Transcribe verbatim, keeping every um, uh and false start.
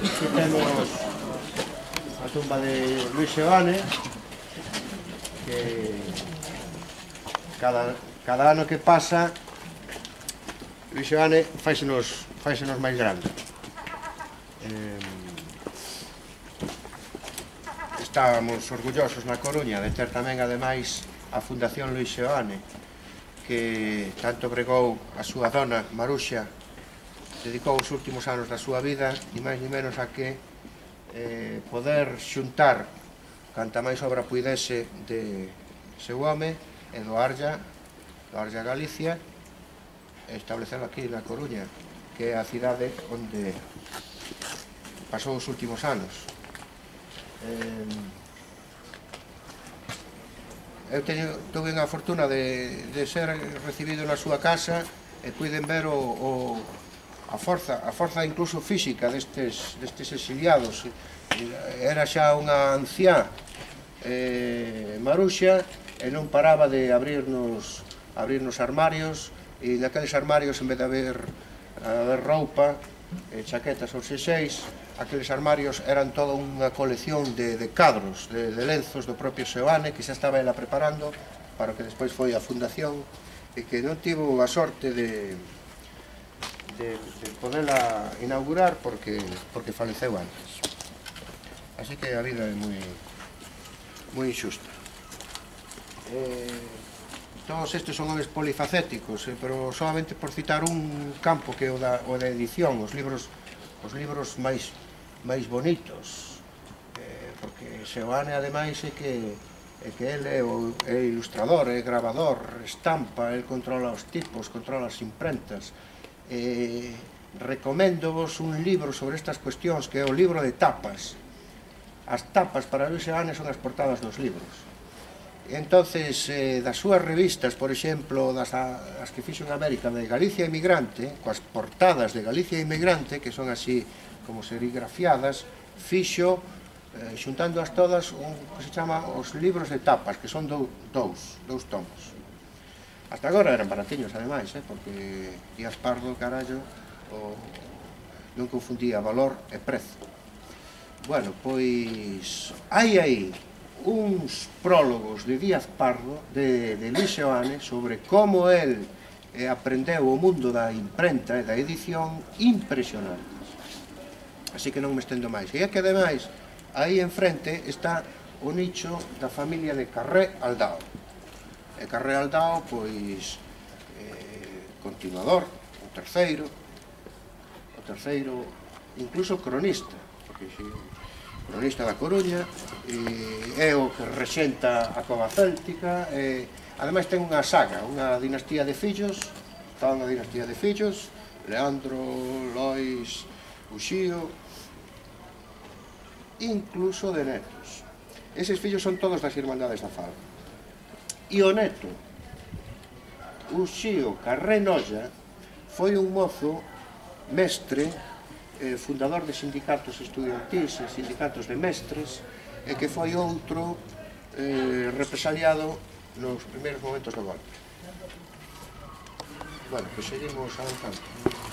Aquí temos a tumba de Luís Seoane, que cada, cada ano que pasa Luís Seoane fáixenos, fáixenos máis grande. Eh, estábamos orgullosos na Coruña de ter tamén, ademais, a Fundación Luis Seoane, que tanto bregou a súa dona, Maruxa, dedicou os últimos anos da súa vida, ni máis ni menos a que eh, poder xuntar Cantamay sobra puidese de Seguame e Loarja, Loarja Galicia, e establecelo aquí na Coruña, que é a cidade onde pasou os últimos anos. Eh, Eu teño, tuve a fortuna de, de ser recibido na súa casa e puiden ver o, o, a forza, a forza incluso física destes, destes exiliados. Era xa unha anciá eh, Maruxa e non paraba de abrirnos, abrirnos armarios, e naqueles armarios, en vez de haber, haber roupa, eh, chaquetas ou sexeis, aqueles armarios eran toda unha colección de, de cadros, de, de lenzos do propio Seoane, que xa estaba ela preparando para que despois foi a fundación, e que non tivo a sorte de, de, de poderla inaugurar porque, porque faleceu antes. Así que a vida é moi, moi injusta. Eh, todos estes son homes polifacéticos, eh, pero solamente por citar un campo que é o da, o da edición, os libros, os libros máis máis bonitos, eh, porque Seoane, ademais, é que é que ele é, o, é ilustrador, é gravador, estampa, el controla os tipos, controla as imprentas. Eh, recomendo vos un libro sobre estas cuestións, que é o libro de tapas. As tapas para Luis Seoane son as portadas dos libros. E entonces eh, das súas revistas, por exemplo, das a, as que fixo en América, de Galicia Inmigrante, coas portadas de Galicia Inmigrante, que son así como serigrafiadas, fixo, eh, xuntándoas todas, un que se chama os libros de tapas, que son do, dous, dous tomos. Hasta agora eran baratiños, ademais, eh, porque Díaz Pardo, carallo, o, non confundía valor e prezo. Bueno, pois, hai aí uns prólogos de Díaz Pardo, de, de Luis Seoane, sobre como el eh, aprendeu o mundo da imprenta e da edición, impresionantes. Así que non me estendo máis. E é que, ademais, aí enfrente está o nicho da familia de Carré Aldao. E Carré Aldao, pois, eh, continuador, o terceiro, o terceiro, incluso cronista, porque xe, cronista da Coruña, e é o que rexenta a Coba Céltica. E, ademais, ten unha saga, unha dinastía de fillos, está unha dinastía de fillos, Leandro, Lois, Uxío, incluso de netos. Eses fillos son todos das Irmandades da Fala. E o neto, Uxío Carré Noia, foi un mozo mestre, fundador de sindicatos estudiantís e sindicatos de mestres, e que foi outro eh, represaliado nos primeiros momentos do golpe. Bueno, pois seguimos avanzando.